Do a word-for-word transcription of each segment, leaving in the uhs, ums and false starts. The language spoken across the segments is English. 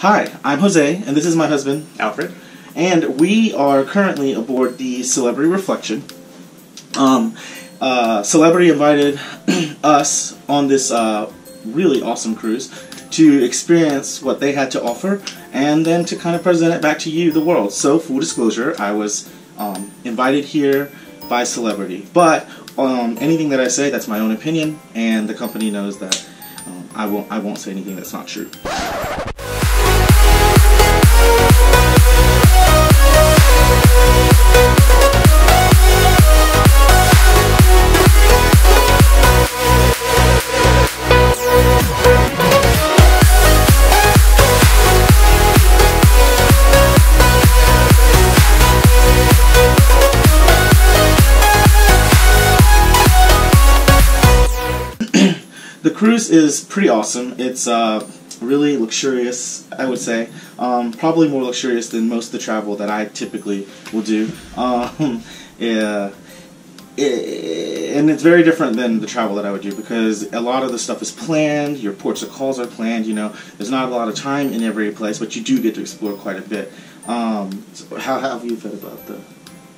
Hi, I'm Jose, and this is my husband, Alfred, and we are currently aboard the Celebrity Reflection. Um, uh, Celebrity invited us on this uh, really awesome cruise to experience what they had to offer, and then to kind of present it back to you, the world. So, full disclosure, I was um, invited here by Celebrity, but um, anything that I say, that's my own opinion, and the company knows that um, I won't I won't say anything that's not true. The cruise is pretty awesome. It's uh, really luxurious, I would say. Um, probably more luxurious than most of the travel that I typically will do. Um, yeah, it, and it's very different than the travel that I would do, because a lot of the stuff is planned. Your ports of calls are planned. You know, there's not a lot of time in every place, but you do get to explore quite a bit. Um, so how, how have you felt about the?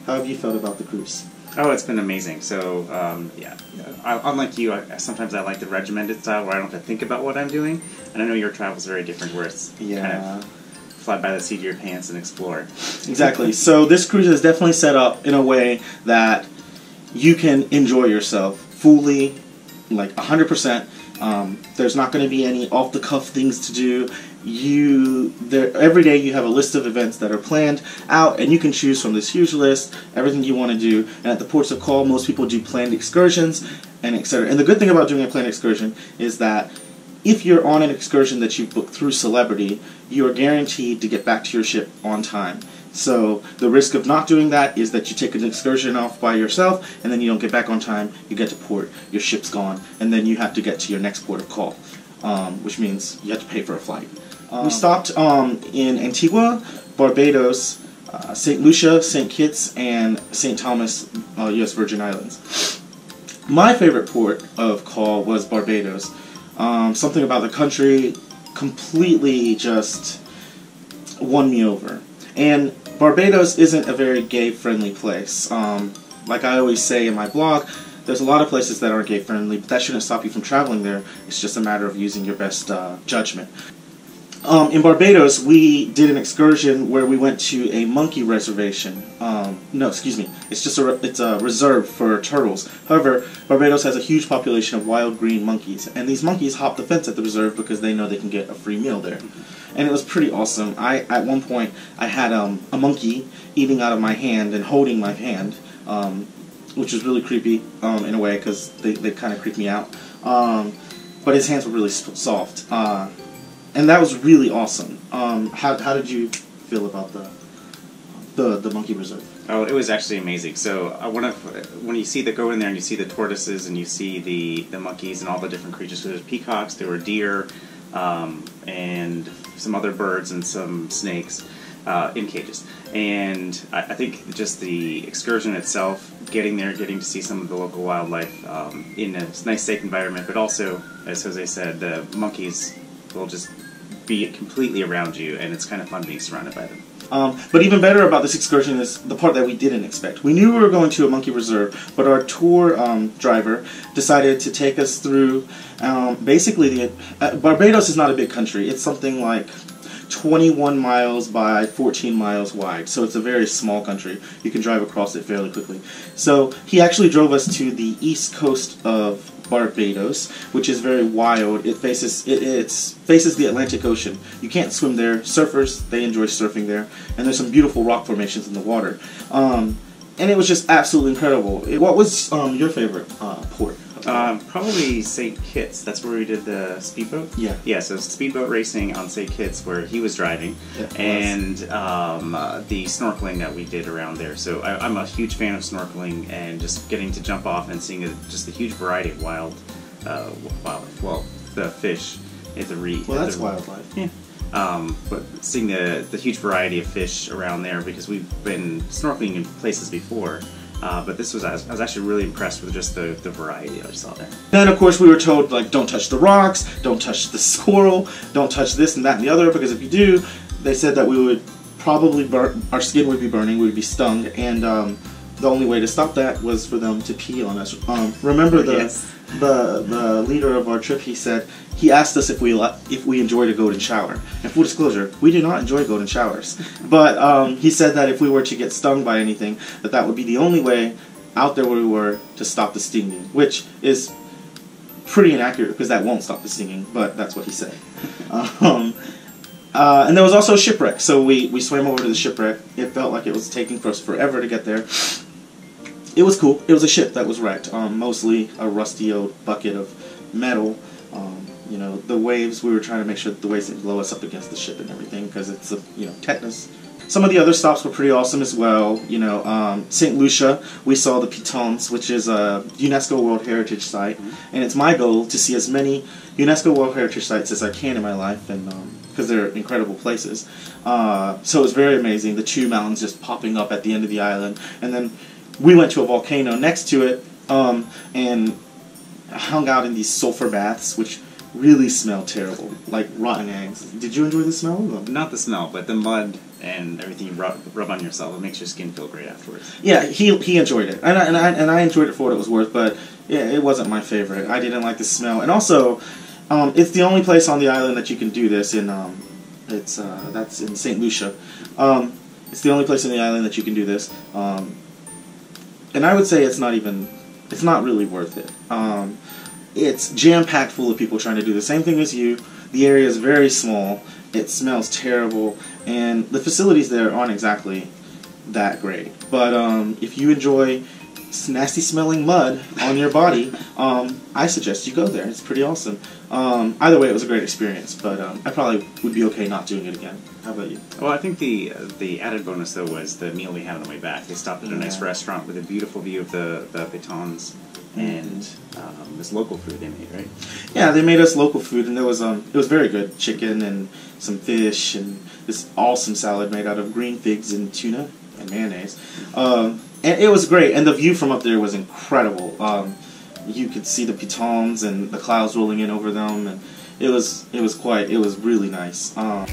How have you felt about the cruise? Oh, it's been amazing. So, um, yeah, I, unlike you, I, sometimes I like the regimented style where I don't have to think about what I'm doing. And I know your travel is very different, where it's yeah. kind of fly by the seat of your pants and explore. Exactly. So this cruise is definitely set up in a way that you can enjoy yourself fully, like one hundred percent. Um, there's not going to be any off-the-cuff things to do. You there every day you have a list of events that are planned out, and you can choose from this huge list everything you want to do. And at the ports of call, most people do planned excursions and et cetera. And the good thing about doing a planned excursion is that if you're on an excursion that you've booked through Celebrity, you are guaranteed to get back to your ship on time. So the risk of not doing that is that you take an excursion off by yourself, and then you don't get back on time, you get to port, your ship's gone, and then you have to get to your next port of call, um, which means you have to pay for a flight. Um, we stopped um, in Antigua, Barbados, uh, Saint Lucia, Saint Kitts, and Saint Thomas, uh, U S Virgin Islands. My favorite port of call was Barbados. Um, something about the country completely just won me over. And Barbados isn't a very gay-friendly place. Um, like I always say in my blog, there's a lot of places that aren't gay-friendly, but that shouldn't stop you from traveling there. It's just a matter of using your best uh, judgment. Um, in Barbados, we did an excursion where we went to a monkey reservation. Um, no, excuse me. It's just a it's a reserve for turtles. However, Barbados has a huge population of wild green monkeys, and these monkeys hop the fence at the reserve because they know they can get a free meal there. And it was pretty awesome. I at one point I had um, a monkey eating out of my hand and holding my hand, um, which was really creepy um, in a way, because they they kind of creeped me out. Um, but his hands were really soft. Uh, And that was really awesome. Um, how, how did you feel about the, the the monkey reserve? Oh, it was actually amazing. So uh, one of when you see the go in there and you see the tortoises and you see the the monkeys and all the different creatures. So there's peacocks, there were deer, um, and some other birds and some snakes uh, in cages. And I, I think just the excursion itself, getting there, getting to see some of the local wildlife um, in a nice, safe environment, but also, as Jose said, the monkeys will just be completely around you, and it's kind of fun being surrounded by them. Um, but even better about this excursion is the part that we didn't expect. We knew we were going to a monkey reserve, but our tour um, driver decided to take us through um, basically the... Uh, Barbados is not a big country. It's something like twenty-one miles by fourteen miles wide, so it's a very small country. You can drive across it fairly quickly. So he actually drove us to the east coast of Barbados, which is very wild. It faces it it's, faces the Atlantic Ocean. You can't swim there. Surfers, they enjoy surfing there, and there's some beautiful rock formations in the water. Um, and it was just absolutely incredible. It, what was um, your favorite uh, port? Um, probably Saint Kitts. That's where we did the speedboat. Yeah. Yeah. So speedboat racing on Saint Kitts, where he was driving, yeah, and um, uh, the snorkeling that we did around there. So I, I'm a huge fan of snorkeling, and just getting to jump off and seeing a, just the huge variety of wild, uh, wildlife. Well, the fish at the reef. Well, that's the, wildlife. Yeah. Um, but seeing the the huge variety of fish around there, because we've been snorkeling in places before. Uh, but this was, I was actually really impressed with just the, the variety I saw there. Then of course we were told, like, don't touch the rocks, don't touch the squirrel, don't touch this and that and the other, because if you do, they said that we would probably burn, our skin would be burning, we would be stung, and um, the only way to stop that was for them to pee on us. Um, remember the, yes. the the leader of our trip, he said, he asked us if we if we enjoyed a golden shower. And full disclosure, we do not enjoy golden showers. But um, he said that if we were to get stung by anything, that that would be the only way out there where we were to stop the stinging, which is pretty inaccurate because that won't stop the stinging, but that's what he said. Um, Uh, and there was also a shipwreck, so we, we swam over to the shipwreck. It felt like it was taking us forever to get there. It was cool. It was a ship that was wrecked, um, mostly a rusty old bucket of metal. Um, you know, the waves, we were trying to make sure that the waves didn't blow us up against the ship and everything, because it's a, you know, tetanus. Some of the other stops were pretty awesome as well. You know, um, Saint Lucia, we saw the pitons, which is a UNESCO World Heritage Site, mm-hmm. and it's my goal to see as many UNESCO World Heritage Sites as I can in my life, and because um, they're incredible places. Uh, so it was very amazing, the two mountains just popping up at the end of the island, and then we went to a volcano next to it, um, and hung out in these sulfur baths, which really smell terrible, like rotten eggs. Did you enjoy the smell? Not the smell, but the mud and everything you rub, rub on yourself. It makes your skin feel great afterwards. Yeah, he he enjoyed it, and I, and I and I enjoyed it for what it was worth. But yeah, it wasn't my favorite. I didn't like the smell, and also, um, it's the only place on the island that you can do this. In um, it's uh, that's in Saint Lucia. Um, it's the only place on the island that you can do this. Um, and I would say it's not even, it's not really worth it. Um. It's jam-packed full of people trying to do the same thing as you. The area is very small, it smells terrible, and the facilities there aren't exactly that great. But um, if you enjoy nasty-smelling mud on your body, um, I suggest you go there. It's pretty awesome. Um, either way, it was a great experience, but um, I probably would be okay not doing it again. How about you? Well, I think the the added bonus, though, was the meal we had on the way back. They stopped at a yeah. nice restaurant with a beautiful view of the, the pitons. And um, this local food they made, right? Yeah, they made us local food, and there was um, it was very good chicken and some fish and this awesome salad made out of green figs and tuna and mayonnaise. Um, and it was great, and the view from up there was incredible. Um, you could see the pitons and the clouds rolling in over them, and it was it was quite it was really nice. Um,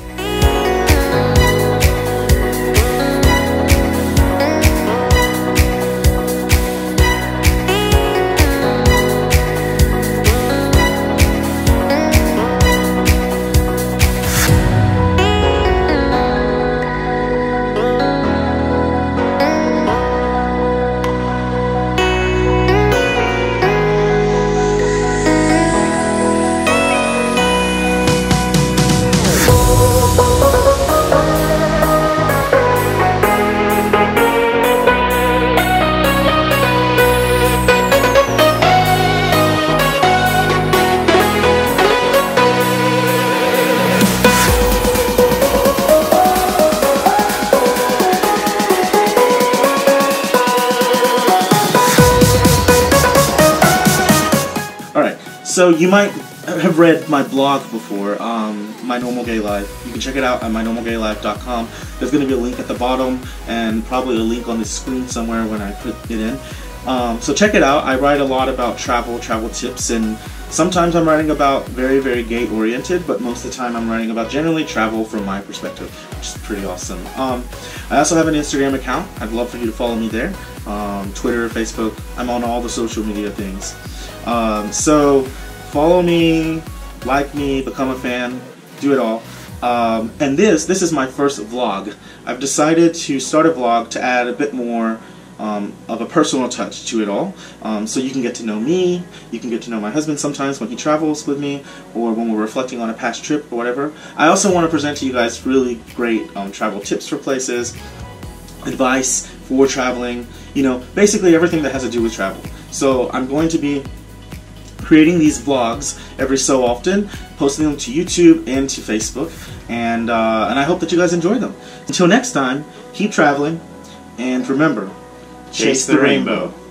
So you might have read my blog before, um, My Normal Gay Life. You can check it out at my normal gay life dot com. There's going to be a link at the bottom and probably a link on the screen somewhere when I put it in. Um, so check it out. I write a lot about travel, travel tips, and sometimes I'm writing about very, very gay-oriented, but most of the time I'm writing about generally travel from my perspective, which is pretty awesome. Um, I also have an Instagram account. I'd love for you to follow me there. Um, Twitter, Facebook. I'm on all the social media things. Um, so... Follow me, like me, become a fan, do it all. Um, and this, this is my first vlog. I've decided to start a vlog to add a bit more um, of a personal touch to it all. Um, so you can get to know me, you can get to know my husband sometimes when he travels with me, or when we're reflecting on a past trip or whatever. I also want to present to you guys really great um, travel tips for places, advice for traveling, you know, basically everything that has to do with travel. So I'm going to be creating these vlogs every so often, posting them to YouTube and to Facebook, and uh, and I hope that you guys enjoy them. Until next time, keep traveling, and remember, chase, chase the, the rainbow. rainbow.